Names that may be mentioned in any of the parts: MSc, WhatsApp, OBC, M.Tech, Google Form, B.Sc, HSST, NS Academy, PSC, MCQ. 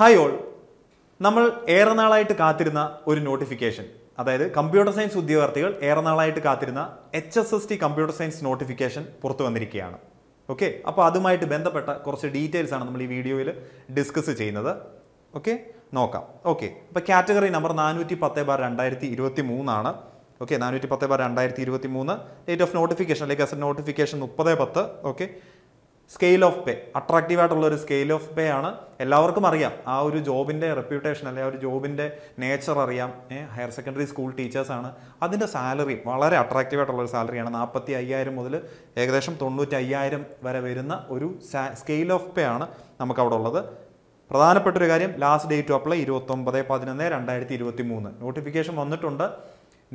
Hi all, നമ്മൾ ഏറെ നാളായിട്ട് കാത്തിരുന്ന ഒരു നോട്ടിഫിക്കേഷൻ അതായത് കമ്പ്യൂട്ടർ സയൻസ് ഉദ്യോഗാർത്ഥികൾ ഏറെ നാളായിട്ട് കാത്തിരുന്ന HSST കമ്പ്യൂട്ടർ സയൻസ് നോട്ടിഫിക്കേഷൻ പുറത്തു വന്നിരിക്കുകയാണ്. ഓക്കേ, അപ്പോൾ അതുമായിട്ട് ബന്ധപ്പെട്ട കുറച്ച് ഡീറ്റെയിൽസ് ആണ് നമ്മൾ ഈ വീഡിയോയിൽ ഡിസ്കസ് ചെയ്യുന്നത്. ഓക്കേ, നോക്കാം. ഓക്കേ, അപ്പോൾ കാറ്റഗറി നമ്പർ 410/2023 ആണ്. Okay, 410/2023 date of notification like as notification 30/10. Okay, scale of pay attractive ആയിട്ടുള്ള ഒരു സ്കെയിൽ ഓഫ് പേ ആണ്. എല്ലാവർക്കും അറിയാം ആ ഒരു ജോബിൻ്റെ റെപ്യൂട്ടേഷൻ അല്ലെങ്കിൽ ആ ഒരു ജോബിൻ്റെ നേച്ചർ അറിയാം. ഹയർ സെക്കൻഡറി സ്കൂൾ ടീച്ചേഴ്സാണ്. അതിൻ്റെ സാലറി വളരെ അട്രാക്റ്റീവ് ആയിട്ടുള്ള ഒരു സാലറിയാണ്. 45,000 മുതൽ ഏകദേശം 95,000 വരെ വരുന്ന ഒരു സ്കെയിൽ ഓഫ് പേ ആണ് നമുക്കവിടെ ഉള്ളത്. പ്രധാനപ്പെട്ടൊരു കാര്യം, last date to apply 29/11/2023. Notification വന്നിട്ടുണ്ട്.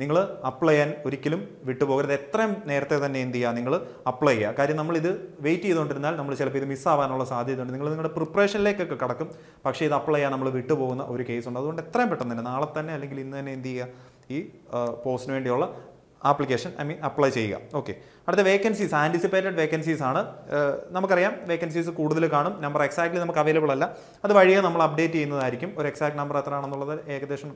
നിങ്ങൾ അപ്ലൈ ചെയ്യാൻ ഒരിക്കലും വിട്ടുപോകരുത്. എത്രയും നേരത്തെ തന്നെ എന്ത് ചെയ്യുക, നിങ്ങൾ അപ്ലൈ ചെയ്യുക. കാര്യം നമ്മളിത് വെയിറ്റ് ചെയ്തുകൊണ്ടിരുന്നാൽ നമ്മൾ ചിലപ്പോൾ ഇത് മിസ്സാവാനുള്ള സാധ്യതയുണ്ട്. നിങ്ങൾ നിങ്ങളുടെ പ്രിപ്പറേഷനിലേക്കൊക്കെ കടക്കും, പക്ഷേ ഇത് അപ്ലൈ ചെയ്യാൻ നമ്മൾ വിട്ടുപോകുന്ന ഒരു കേസുണ്ട്. അതുകൊണ്ട് എത്രയും പെട്ടെന്ന് തന്നെ നാളെ തന്നെ അല്ലെങ്കിൽ ഇന്ന് തന്നെ എന്ത് ചെയ്യുക, ഈ പോസ്റ്റിന് വേണ്ടിയുള്ള ആപ്ലിക്കേഷൻ അപ്ലൈ ചെയ്യുക. ഓക്കെ, അടുത്ത വേക്കൻസീസ് ആൻറ്റിസിപ്പേറ്റഡ് വേക്കൻസീസ് ആണ്. നമുക്കറിയാം വേക്കൻസീസ് കൂടുതൽ കാണും. നമ്പർ എക്സാക്ട്ലി നമുക്ക് അവൈലബിൾ അല്ല, അത് വഴിയെ നമ്മൾ അപ്ഡേറ്റ് ചെയ്യുന്നതായിരിക്കും. ഒരു എക്സാക്ട് നമ്പർ എത്ര ആണെന്നുള്ളത് ഏകദേശം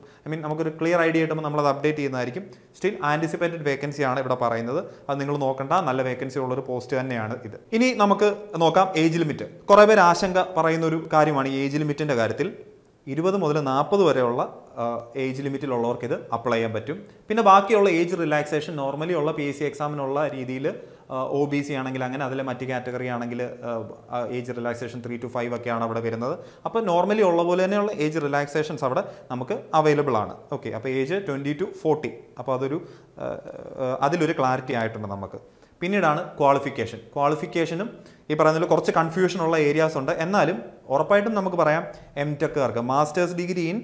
നമുക്കൊരു ക്ലിയർ ഐഡിയ കിട്ടുമ്പോൾ നമ്മളത് അപ്ഡേറ്റ് ചെയ്യുന്നതായിരിക്കും. സ്റ്റിൽ ആൻറ്റിസിപ്പേറ്റഡ് വേക്കൻസി ആണ് ഇവിടെ പറയുന്നത്. അത് നിങ്ങൾ നോക്കണ്ട, നല്ല വേക്കൻസി ഉള്ളൊരു പോസ്റ്റ് തന്നെയാണ് ഇത്. ഇനി നമുക്ക് നോക്കാം ഏജ് ലിമിറ്റ്. കുറേ പേര് ആശങ്ക പറയുന്ന ഒരു കാര്യമാണ് ഈ ഏജ് ലിമിറ്റിൻ്റെ കാര്യത്തിൽ. 20 മുതൽ 40 വരെയുള്ള ഏജ് ലിമിറ്റിലുള്ളവർക്ക് ഇത് അപ്ലൈ ചെയ്യാൻ പറ്റും. പിന്നെ ബാക്കിയുള്ള ഏജ് റിലാക്സേഷൻ നോർമലി ഉള്ള PSC എക്സാമിനുള്ള രീതിയിൽ OBC ആണെങ്കിൽ അങ്ങനെ, അതിലെ മറ്റ് കാറ്റഗറി ആണെങ്കിൽ ഏജ് റിലാക്സേഷൻ 3 to 5 ഒക്കെയാണ് അവിടെ വരുന്നത്. അപ്പോൾ നോർമലി ഉള്ള പോലെ തന്നെയുള്ള ഏജ് റിലാക്സേഷൻസ് അവിടെ നമുക്ക് അവൈലബിൾ ആണ്. ഓക്കെ, അപ്പോൾ ഏജ് 20 to 40. അപ്പോൾ അതിലൊരു ക്ലാരിറ്റി ആയിട്ടുണ്ട് നമുക്ക്. പിന്നീടാണ് ക്വാളിഫിക്കേഷൻ. ക്വാളിഫിക്കേഷനും ഈ പറയുന്നതിൽ കുറച്ച് കൺഫ്യൂഷനുള്ള ഏരിയാസ് ഉണ്ട്. എന്നാലും ഉറപ്പായിട്ടും നമുക്ക് പറയാം M.techകാർക്ക് masters degree in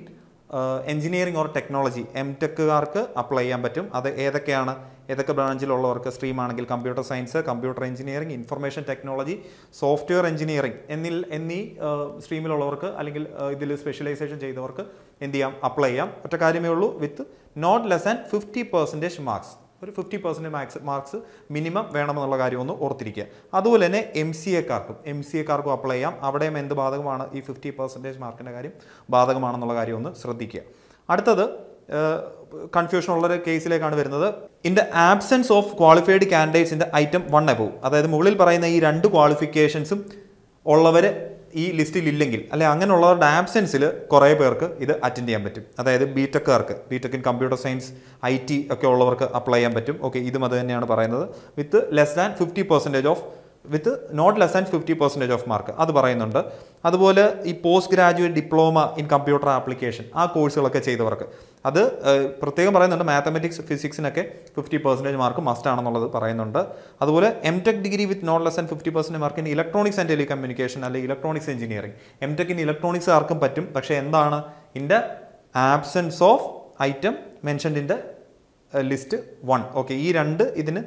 engineering or technology M.techകാർക്ക് അപ്ലൈ ചെയ്യാൻ പറ്റും. അത് ഏതൊക്കെയാണ്, ഏതൊക്കെ ബ്രാഞ്ചിലുള്ളവർക്ക് സ്ട്രീമാണെങ്കിൽ computer science, computer engineering, information technology, software engineering എന്നീ സ്ട്രീമിലുള്ളവർക്ക് അല്ലെങ്കിൽ ഇതിൽ സ്പെഷ്യലൈസേഷൻ ചെയ്തവർക്ക് എന്ത് ചെയ്യാം, അപ്ലൈ ചെയ്യാം. ഒറ്റ കാര്യമേ ഉള്ളൂ, with not less and 50% marks. ഒരു 50% മാർക്സ് മിനിമം വേണമെന്നുള്ള കാര്യം ഒന്ന് ഓർത്തിരിക്കുക. അതുപോലെ തന്നെ എം സി എക്കാർക്കും അപ്ലൈ ചെയ്യാം. അവിടെയും എന്ത് ബാധകമാണ്, ഈ 50% മാർക്കിൻ്റെ കാര്യം ബാധകമാണെന്നുള്ള കാര്യം ഒന്ന് ശ്രദ്ധിക്കുക. അടുത്തത് കൺഫ്യൂഷൻ ഉള്ളൊരു കേസിലേക്കാണ് വരുന്നത്. In the absence of qualified candidates in the item 1 above, അതായത് മുകളിൽ പറയുന്ന ഈ 2 ക്വാളിഫിക്കേഷൻസും ഉള്ളവർ ഈ ലിസ്റ്റിൽ ഇല്ലെങ്കിൽ അല്ലെ, അങ്ങനെയുള്ളവരുടെ ആബ്സെൻസിൽ കുറേ പേർക്ക് ഇത് അറ്റൻഡ് ചെയ്യാൻ പറ്റും. അതായത് B.Techകാർക്ക് ഇൻ കമ്പ്യൂട്ടർ സയൻസ് IT ഒക്കെ ഉള്ളവർക്ക് അപ്ലൈ ചെയ്യാൻ പറ്റും. ഓക്കെ, ഇതും അത് തന്നെയാണ് പറയുന്നത്. With less than 50% of with not less and 50% of mark അത് പറയുന്നുണ്ട്. അതുപോലെ ഈ post graduate diploma in computer application ആ കോഴ്സുകളൊക്കെ ചെയ്തവർക്ക് അത് പ്രത്യേകം പറയുന്നുണ്ട്. മാത്തമാറ്റിക്സ്, ഫിസിക്സിനൊക്കെ 50% മാർക്ക് മസ്റ്റ് ആണെന്നുള്ളത് പറയുന്നുണ്ട്. അതുപോലെ M.Tech degree with not less and 50% mark in electronics and telecommunication അല്ലെങ്കിൽ electronics engineering M.Tech in electronics ആർക്കും പറ്റും. പക്ഷേ എന്താണ്, in the absence of item mentioned in the list 1. Okay, ഈ 2 ഇതിന്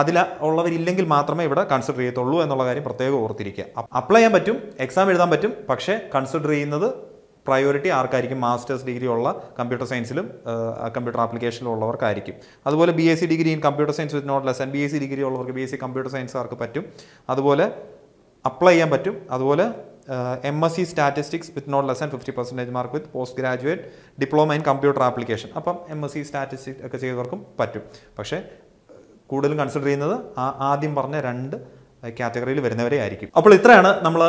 അതിലുള്ളവരില്ലെങ്കിൽ മാത്രമേ ഇവിടെ കൺസിഡർ ചെയ്യത്തുള്ളൂ എന്നുള്ള കാര്യം പ്രത്യേകം ഓർത്തിരിക്കുക. അപ്ലൈ ചെയ്യാൻ പറ്റും, എക്സാം എഴുതാൻ പറ്റും, പക്ഷേ കൺസിഡർ ചെയ്യുന്നത് പ്രയോറിറ്റി ആർക്കായിരിക്കും, മാസ്റ്റേഴ്സ് ഡിഗ്രി ഉള്ള കമ്പ്യൂട്ടർ സയൻസിലും കമ്പ്യൂട്ടർ ആപ്ലിക്കേഷനിലും ഉള്ളവർക്കായിരിക്കും. അതുപോലെ B.Sc degree in computer science with not less and B.Sc degree ഉള്ളവർക്ക് B.Sc കമ്പ്യൂട്ടർ സയൻസുകാർക്ക് പറ്റും. അതുപോലെ അപ്ലൈ ചെയ്യാൻ പറ്റും. അതുപോലെ MSc statistics with not less and 50% mark with post graduate diploma in computer application, അപ്പം MSc സ്റ്റാറ്റിസ്റ്റിക്സ് ഒക്കെ ചെയ്തവർക്കും പറ്റും. പക്ഷേ കൂടുതലും കൺസിഡർ ചെയ്യുന്നത് ആദ്യം പറഞ്ഞ 2 കാറ്റഗറിയിൽ വരുന്നവരെ ആയിരിക്കും. അപ്പോൾ ഇത്രയാണ് നമ്മൾ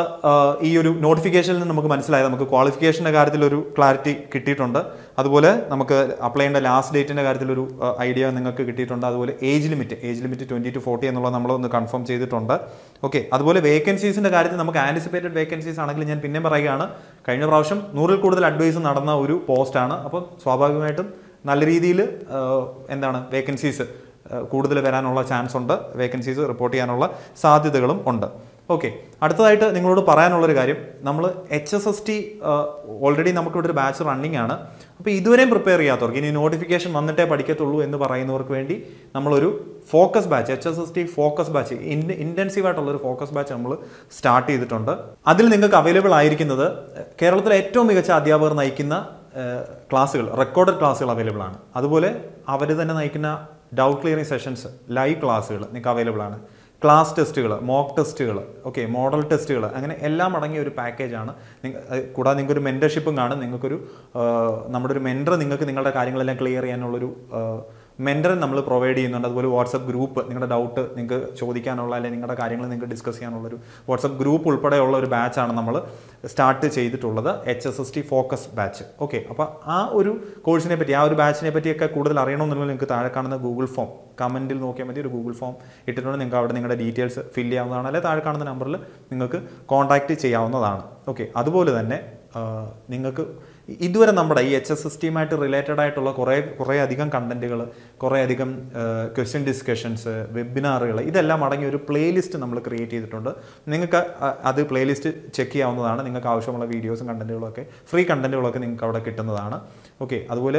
ഈ ഒരു നോട്ടിഫിക്കേഷനിൽ നിന്ന് നമുക്ക് മനസ്സിലായത്. നമുക്ക് ക്വാളിഫിക്കേഷൻ്റെ കാര്യത്തിൽ ഒരു ക്ലാരിറ്റി കിട്ടിയിട്ടുണ്ട്. അതുപോലെ നമുക്ക് അപ്ലൈ ചെയ്യേണ്ട ലാസ്റ്റ് ഡേറ്റിൻ്റെ കാര്യത്തിലൊരു ഐഡിയ നിങ്ങൾക്ക് കിട്ടിയിട്ടുണ്ട്. അതുപോലെ ഏജ് ലിമിറ്റ് 20 to 40 എന്നുള്ളത് നമ്മളൊന്ന് കൺഫേം ചെയ്തിട്ടുണ്ട്. ഓക്കെ, അതുപോലെ വേക്കൻസീസിൻ്റെ കാര്യത്തിൽ നമുക്ക് ആൻറ്റിസിപ്പേറ്റഡ് വേക്കൻസീസ് ആണെങ്കിൽ ഞാൻ പിന്നെ പറയുകയാണ്, കഴിഞ്ഞ പ്രാവശ്യം 100-ൽ കൂടുതൽ അഡ്വൈസ് നടന്ന ഒരു പോസ്റ്റാണ്. അപ്പോൾ സ്വാഭാവികമായിട്ടും നല്ല രീതിയിൽ എന്താണ് വേക്കൻസീസ് കൂടുതൽ വരാനുള്ള ചാൻസ് ഉണ്ട്. വേക്കൻസീസ് റിപ്പോർട്ട് ചെയ്യാനുള്ള സാധ്യതകളും ഉണ്ട്. ഓക്കെ, അടുത്തതായിട്ട് നിങ്ങളോട് പറയാനുള്ളൊരു കാര്യം, നമ്മൾ HSST ഓൾറെഡി നമുക്കിവിടെ ഒരു ബാച്ച് റണ്ണിങ് ആണ്. അപ്പോൾ ഇതുവരെയും പ്രിപ്പയർ ചെയ്യാത്തവർക്ക്, ഇനി നോട്ടിഫിക്കേഷൻ വന്നിട്ടേ പഠിക്കത്തുള്ളൂ എന്ന് പറയുന്നവർക്ക് വേണ്ടി നമ്മളൊരു focus batch, HSST focus batch, ഇൻറ്റൻസീവായിട്ടുള്ളൊരു ഫോക്കസ് ബാച്ച് നമ്മൾ സ്റ്റാർട്ട് ചെയ്തിട്ടുണ്ട്. അതിൽ നിങ്ങൾക്ക് അവൈലബിൾ ആയിരിക്കുന്നത് കേരളത്തിലെ ഏറ്റവും മികച്ച അധ്യാപകർ നയിക്കുന്ന ക്ലാസ്സുകൾ, റെക്കോർഡഡ് ക്ലാസ്സുകൾ അവൈലബിൾ ആണ്. അതുപോലെ അവർ തന്നെ നയിക്കുന്ന ഡൗട്ട് ക്ലിയറിംഗ് സെഷൻസ്, ലൈവ് ക്ലാസ്സുകൾ നിങ്ങൾക്ക് അവൈലബിൾ ആണ്. Class test, mock test, okay, model test, a package. You can have a mentorship, mentor we provide a WhatsApp group, you doubt, you discuss WhatsApp group, a batch start HSST focus batch. Okay, that course, that batch, you Google form. Comment Google form. It will details fill number, you contact. Okay, that's this is HSST related content, question discussions, webinars. This is a playlist we create. You can check that playlist, you can get free content. Okay, that's why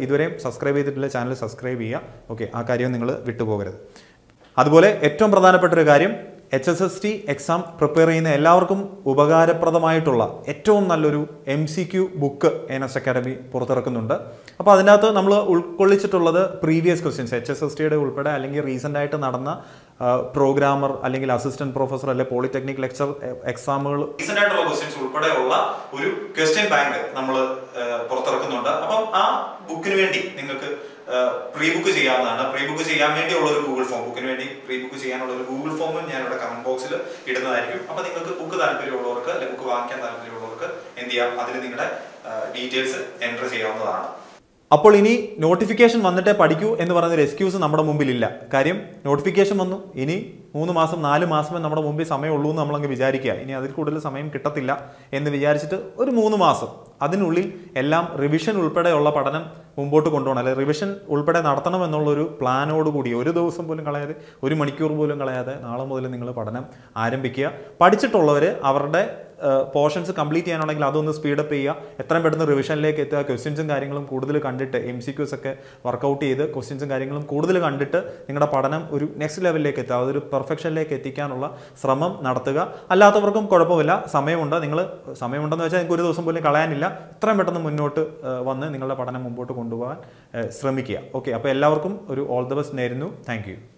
you subscribe to this channel. Okay, that's the HSST exam prepare in Elarkum, Ubagara Pradamaitola, Eton Naluru, MCQ book, NS Academy, Portarakunda. Upon that, Namla Ulkolichitola, the previous questions, HSST Ulpada, Alingi, recent item, Adana, programmer, Alingi, assistant professor, a polytechnic lecture, example, recent item questions Ulpada, Uru, question bank, Namla Portarakunda. Upon a book in Vendi, pre-book is a pre-book is Google form. Book pre-book is Google form in the comment box. It is a book that period or a book of the details enter. Apolini notification one that particu and the excuse number of Mumbililla. Karim, notification one ini, Unumasam, Nalamasman, number of Mumbi, Same, Ulu, Namanga Vijarica, any other Kudel, Same, Kitatilla, and the Vijaricita, or Munumasam. Adinuli, Elam, revision Ulpada, Ola Patanam, Umboto Condona, revision Ulpada, Nartanam, and Oluru, plan or Gudio, those some Bulangalade, Uri Manicure Bulangalade, Nalamul and Ningla Patanam, Iron Picia, Padicitolore, our day. Portions complete and speed up. Revision questions and MCQs workout questions and next level perfection lake etikanola, Sramam, Nartaga, Alathavakum Kodapavilla, Sameunda, Ningla, Sameunda, and Gurusum Kalanilla, Trametan one, Ningala Patanambo to Konduva, Sramikia. Okay, Apella, all the best Nerinu. Thank you.